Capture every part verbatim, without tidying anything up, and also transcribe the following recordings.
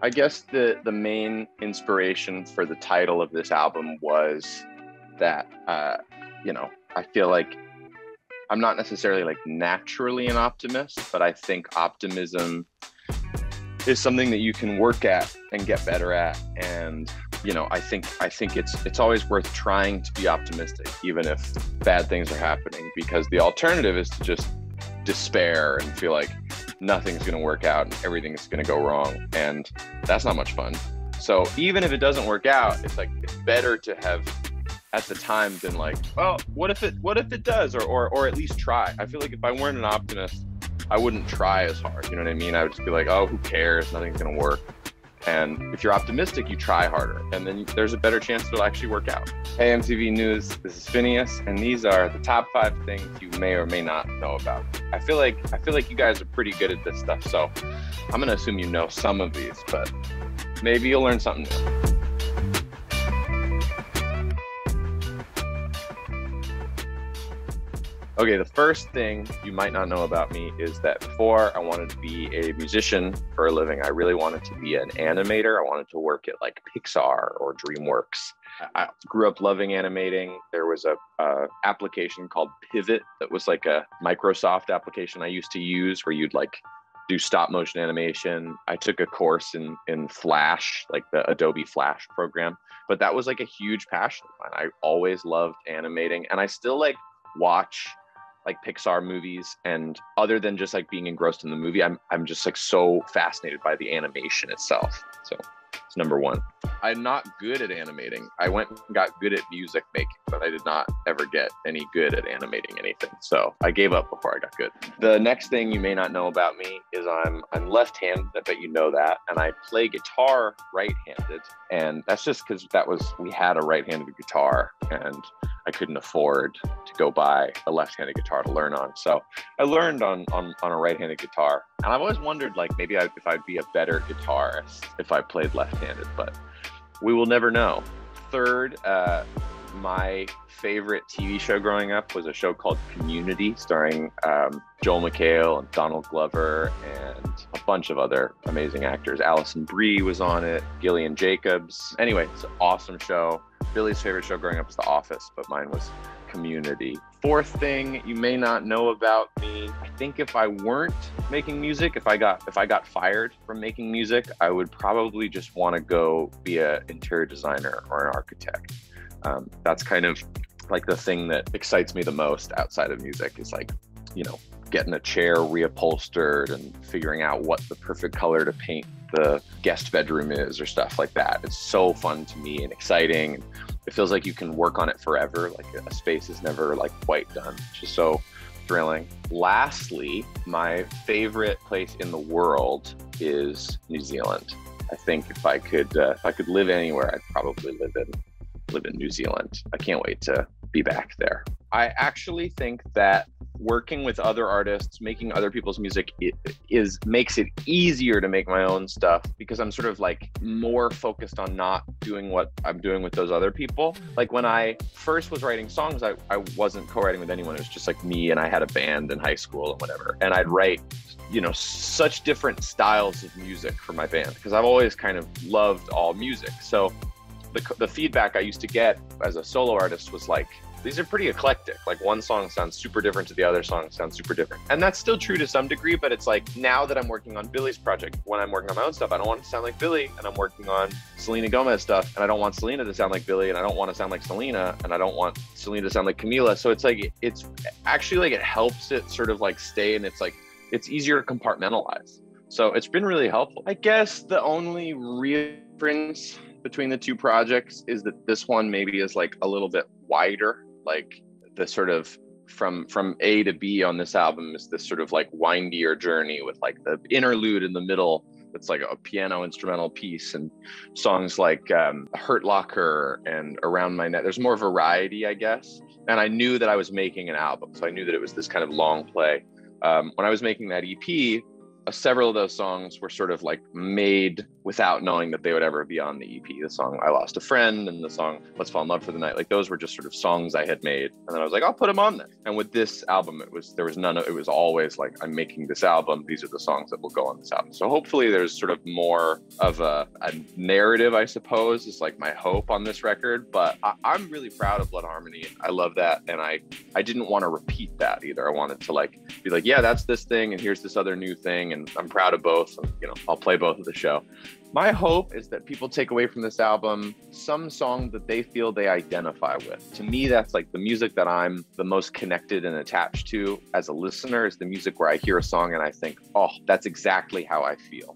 I guess the, the main inspiration for the title of this album was that, uh, you know, I feel like I'm not necessarily like naturally an optimist, but I think optimism is something that you can work at and get better at. And, you know, I think I think it's it's always worth trying to be optimistic, even if bad things are happening, because the alternative is to just despair and feel like nothing's going to work out and everything's going to go wrong, and that's not much fun. So even if it doesn't work out, it's like it's better to have at the time been like, well, what if it what if it does, or or, or at least try. I feel like if I weren't an optimist, I wouldn't try as hard, you know what I mean? I would just be like, oh, who cares, nothing's going to work. And if you're optimistic, you try harder, and then there's a better chance it'll actually work out. Hey, M T V News, this is Finneas, and these are the top five things you may or may not know about. I feel like I feel like you guys are pretty good at this stuff, so I'm gonna assume you know some of these, but maybe you'll learn something new. Okay, the first thing you might not know about me is that before I wanted to be a musician for a living, I really wanted to be an animator. I wanted to work at like Pixar or DreamWorks. I grew up loving animating. There was a, a application called Pivot that was like a Microsoft application I used to use where you'd like do stop motion animation. I took a course in, in Flash, like the Adobe Flash program, but that was like a huge passion of mine. I always loved animating, and I still like watch like Pixar movies, and other than just like being engrossed in the movie, I'm, I'm just like so fascinated by the animation itself. So it's number one. I'm not good at animating. I went and got good at music making, but I did not ever get any good at animating anything. So I gave up before I got good. The next thing you may not know about me is I'm, I'm left-handed. I bet you know that. And I play guitar right-handed. And that's just because that was, we had a right-handed guitar and I couldn't afford to go buy a left-handed guitar to learn on. So I learned on, on, on a right-handed guitar. And I've always wondered like maybe I, if I'd be a better guitarist if I played left-handed, but we will never know. Third, uh, my favorite T V show growing up was a show called Community, starring um, Joel McHale and Donald Glover and a bunch of other amazing actors. Alison Brie was on it, Gillian Jacobs. Anyway, it's an awesome show. Billy's favorite show growing up was The Office, but mine was Community. Fourth thing you may not know about me, I think if I weren't making music, if I got if I got fired from making music, I would probably just want to go be an interior designer or an architect. Um, that's kind of like the thing that excites me the most outside of music is like, you know, getting a chair reupholstered and figuring out what the perfect color to paint the guest bedroom is or stuff like that. It's so fun to me and exciting. It feels like you can work on it forever. Like a space is never like quite done, which is so thrilling. Lastly, my favorite place in the world is New Zealand. I think if I could, uh, if I could live anywhere, I'd probably live in live in New Zealand. I can't wait to be back there. I actually think that working with other artists, making other people's music it is makes it easier to make my own stuff because I'm sort of like more focused on not doing what I'm doing with those other people. Like when I first was writing songs, I, I wasn't co-writing with anyone. It was just like me, and I had a band in high school and whatever. And I'd write, you know, such different styles of music for my band because I've always kind of loved all music. So the, the feedback I used to get as a solo artist was like, these are pretty eclectic. Like one song sounds super different to the other song sounds super different. And that's still true to some degree, but it's like now that I'm working on Billy's project, when I'm working on my own stuff, I don't want to sound like Billy, and I'm working on Selena Gomez stuff, and I don't want Selena to sound like Billy, and I don't want to sound like Selena, and I don't want Selena to sound like Camila. So it's like, it's actually like, it helps it sort of like stay, and it's like, it's easier to compartmentalize. So it's been really helpful. I guess the only real difference between the two projects is that this one maybe is like a little bit wider, like the sort of from from A to B on this album is this sort of like windier journey with like the interlude in the middle that's like a piano instrumental piece, and songs like um, Hurt Locker and Around My Neck. There's more variety, I guess. And I knew that I was making an album, so I knew that it was this kind of long play. Um, when I was making that E P, uh, several of those songs were sort of like made without knowing that they would ever be on the E P. The song I Lost a Friend and the song Let's Fall in Love for the Night, like those were just sort of songs I had made. And then I was like, I'll put them on there. And with this album, it was, there was none of, it was always like, I'm making this album. These are the songs that will go on this album. So hopefully there's sort of more of a, a narrative, I suppose, is like my hope on this record. But I, I'm really proud of Blood Harmony. And I love that. And I, I didn't want to repeat that either. I wanted to like, be like, yeah, that's this thing. And here's this other new thing. And I'm proud of both. And, you know, I'll play both of the show. My hope is that people take away from this album some song that they feel they identify with. To me, that's like the music that I'm the most connected and attached to as a listener, is the music where I hear a song and I think, oh, that's exactly how I feel.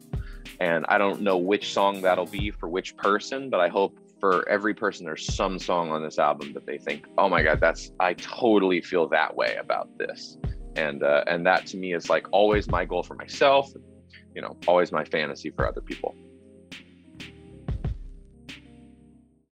And I don't know which song that'll be for which person, but I hope for every person there's some song on this album that they think, oh my God, that's, I totally feel that way about this. And, uh, and that to me is like always my goal for myself, you know, always my fantasy for other people.